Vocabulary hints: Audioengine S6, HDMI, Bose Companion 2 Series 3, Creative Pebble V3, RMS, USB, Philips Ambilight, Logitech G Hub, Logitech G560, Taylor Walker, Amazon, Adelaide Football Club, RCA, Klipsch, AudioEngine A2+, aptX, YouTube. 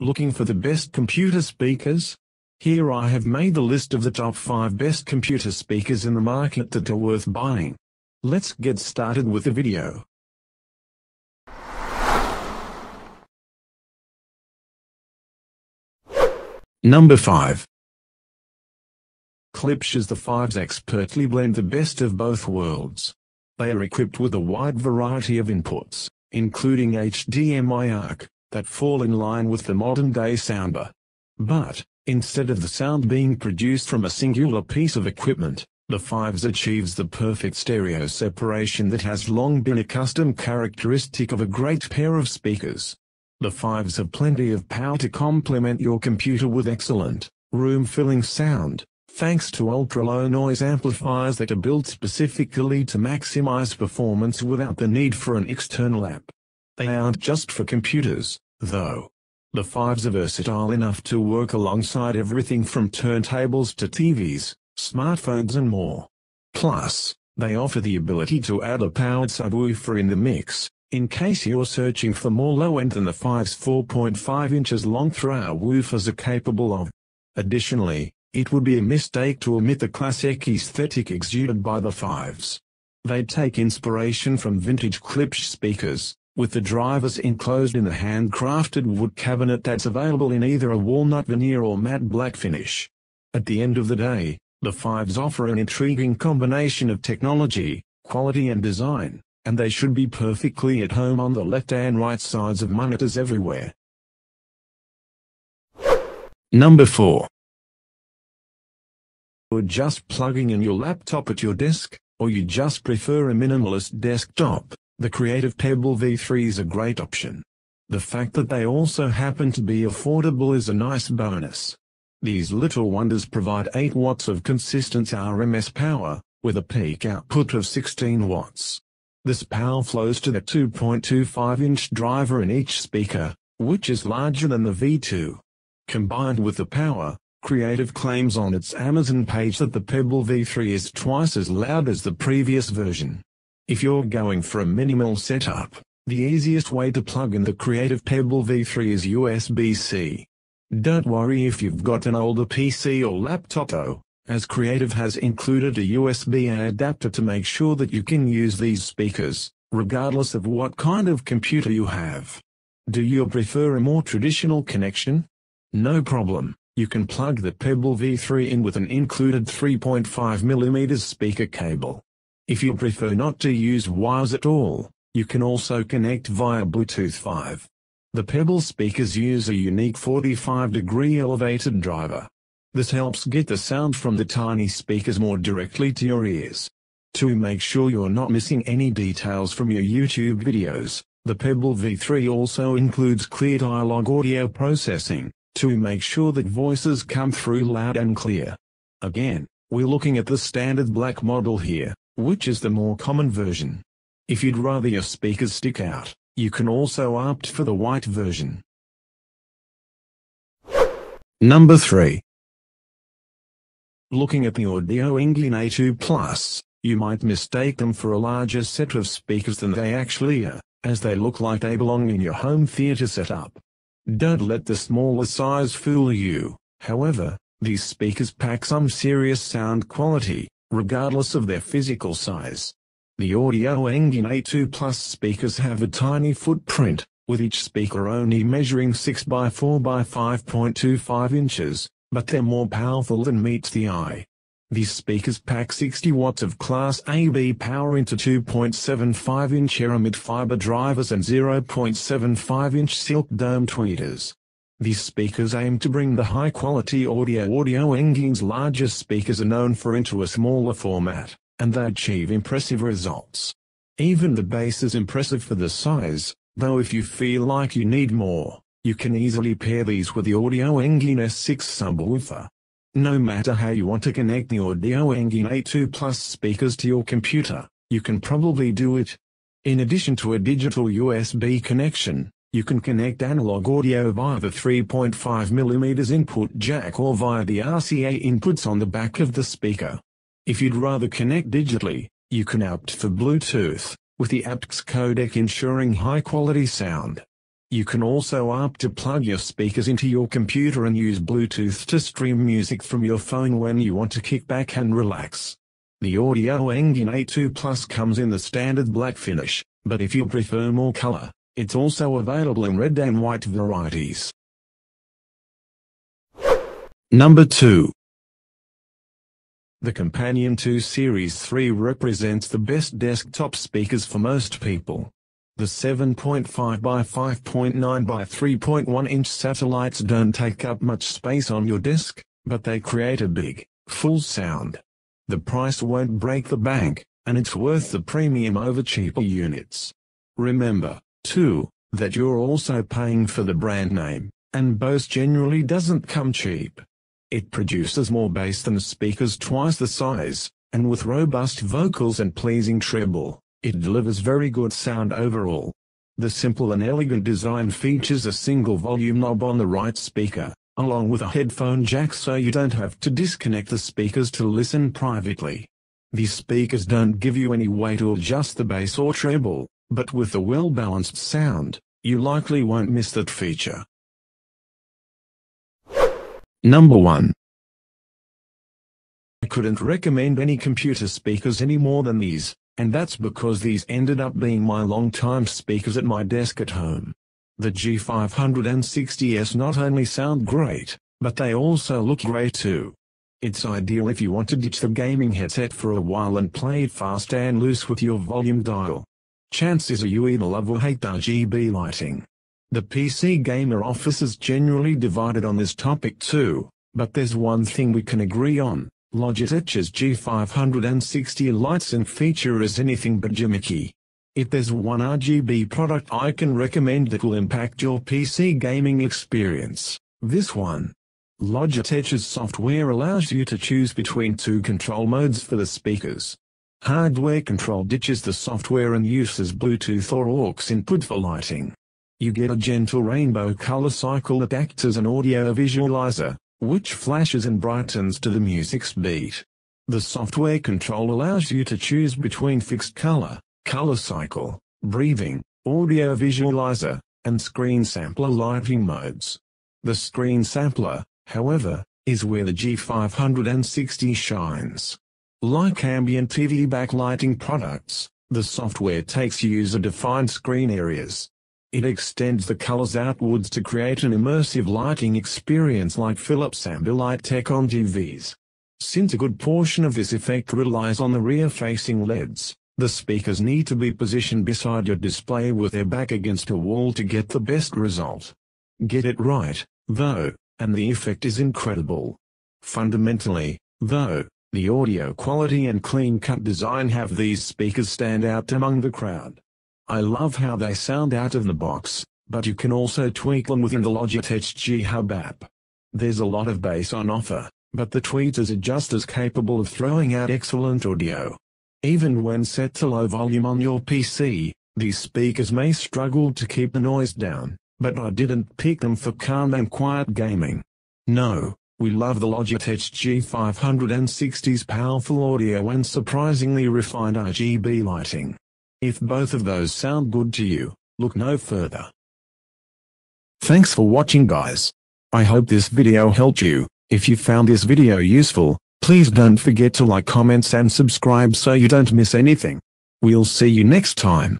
Looking for the best computer speakers? Here I have made the list of the top 5 best computer speakers in the market that are worth buying. Let's get started with the video. Number 5. Klipsch is the 5s expertly blend the best of both worlds. They are equipped with a wide variety of inputs, including HDMI ARC, that fall in line with the modern-day soundbar. But, instead of the sound being produced from a singular piece of equipment, the 5s achieves the perfect stereo separation that has long been a custom characteristic of a great pair of speakers. The 5s have plenty of power to complement your computer with excellent, room-filling sound, thanks to ultra-low noise amplifiers that are built specifically to maximize performance without the need for an external app. They aren't just for computers, though. The 5s are versatile enough to work alongside everything from turntables to TVs, smartphones and more. Plus, they offer the ability to add a powered subwoofer in the mix, in case you're searching for more low-end than the 5's 4.5 inches long throw woofers are capable of. Additionally, it would be a mistake to omit the classic aesthetic exuded by the 5s. They take inspiration from vintage Klipsch speakers, with the drivers enclosed in the handcrafted wood cabinet that's available in either a walnut veneer or matte black finish. At the end of the day, the 5s offer an intriguing combination of technology, quality and design, and they should be perfectly at home on the left and right sides of monitors everywhere. Number 4. You're just plugging in your laptop at your desk, or you just prefer a minimalist desktop, the Creative Pebble V3 is a great option. The fact that they also happen to be affordable is a nice bonus. These little wonders provide 8 watts of consistent RMS power, with a peak output of 16 watts. This power flows to the 2.25-inch driver in each speaker, which is larger than the V2. Combined with the power, Creative claims on its Amazon page that the Pebble V3 is twice as loud as the previous version. If you're going for a minimal setup, the easiest way to plug in the Creative Pebble V3 is USB-C. Don't worry if you've got an older PC or laptop though, as Creative has included a USB-A adapter to make sure that you can use these speakers, regardless of what kind of computer you have. Do you prefer a more traditional connection? No problem. You can plug the Pebble V3 in with an included 3.5mm speaker cable. If you prefer not to use wires at all, you can also connect via Bluetooth 5. The Pebble speakers use a unique 45-degree elevated driver. This helps get the sound from the tiny speakers more directly to your ears. To make sure you're not missing any details from your YouTube videos, the Pebble V3 also includes clear dialogue audio processing, to make sure that voices come through loud and clear. Again, we're looking at the standard black model here, which is the more common version. If you'd rather your speakers stick out, you can also opt for the white version. Number 3. Looking at the AudioEngine A2+, you might mistake them for a larger set of speakers than they actually are, as they look like they belong in your home theater setup. Don't let the smaller size fool you, however, these speakers pack some serious sound quality, regardless of their physical size. The AudioEngine A2+ speakers have a tiny footprint, with each speaker only measuring 6 by 4 by 5.25 inches, but they're more powerful than meets the eye. These speakers pack 60 watts of Class AB power into 2.75-inch aramid fiber drivers and 0.75-inch silk dome tweeters. These speakers aim to bring the high-quality audio AudioEngine's largest speakers are known for into a smaller format, and they achieve impressive results. Even the bass is impressive for the size, though if you feel like you need more, you can easily pair these with the AudioEngine S6 subwoofer. No matter how you want to connect the AudioEngine A2+ speakers to your computer, you can probably do it. In addition to a digital USB connection, you can connect analog audio via the 3.5mm input jack or via the RCA inputs on the back of the speaker. If you'd rather connect digitally, you can opt for Bluetooth, with the aptX codec ensuring high-quality sound. You can also opt to plug your speakers into your computer and use Bluetooth to stream music from your phone when you want to kick back and relax. The AudioEngine A2+ comes in the standard black finish, but if you prefer more color, it's also available in red and white varieties. Number 2. The Companion 2 Series 3 represents the best desktop speakers for most people. The 7.5 by 5.9 by 3.1 inch satellites don't take up much space on your desk, but they create a big, full sound. The price won't break the bank, and it's worth the premium over cheaper units. Remember, too, that you're also paying for the brand name, and Bose generally doesn't come cheap. It produces more bass than speakers twice the size, and with robust vocals and pleasing treble, it delivers very good sound overall. The simple and elegant design features a single volume knob on the right speaker, along with a headphone jack so you don't have to disconnect the speakers to listen privately. These speakers don't give you any way to adjust the bass or treble, but with a well-balanced sound, you likely won't miss that feature. Number 1. I couldn't recommend any computer speakers any more than these, and that's because these ended up being my long-time speakers at my desk at home. The G560s not only sound great, but they also look great too. It's ideal if you want to ditch the gaming headset for a while and play it fast and loose with your volume dial. Chances are you either love or hate RGB lighting. The PC gamer office is generally divided on this topic too, but there's one thing we can agree on: Logitech's G560 lights and feature is anything but gimmicky. If there's one RGB product I can recommend that will impact your PC gaming experience, this one. Logitech's software allows you to choose between two control modes for the speakers. Hardware control ditches the software and uses Bluetooth or AUX input for lighting. You get a gentle rainbow color cycle that acts as an audio visualizer, which flashes and brightens to the music's beat. The software control allows you to choose between fixed color, color cycle, breathing, audio visualizer, and screen sampler lighting modes. The screen sampler, however, is where the G560 shines. Like ambient TV backlighting products, the software takes user-defined screen areas. It extends the colors outwards to create an immersive lighting experience like Philips Ambilight tech on TVs. Since a good portion of this effect relies on the rear-facing LEDs, the speakers need to be positioned beside your display with their back against a wall to get the best result. Get it right, though, and the effect is incredible. Fundamentally, though, the audio quality and clean-cut design have these speakers stand out among the crowd. I love how they sound out of the box, but you can also tweak them within the Logitech G Hub app. There's a lot of bass on offer, but the tweeters are just as capable of throwing out excellent audio. Even when set to low volume on your PC, these speakers may struggle to keep the noise down, but I didn't pick them for calm and quiet gaming. No, we love the Logitech G560's powerful audio and surprisingly refined RGB lighting. If both of those sound good to you, look no further. Thanks for watching, guys. I hope this video helped you. If you found this video useful, please don't forget to like, comment, and subscribe so you don't miss anything. We'll see you next time.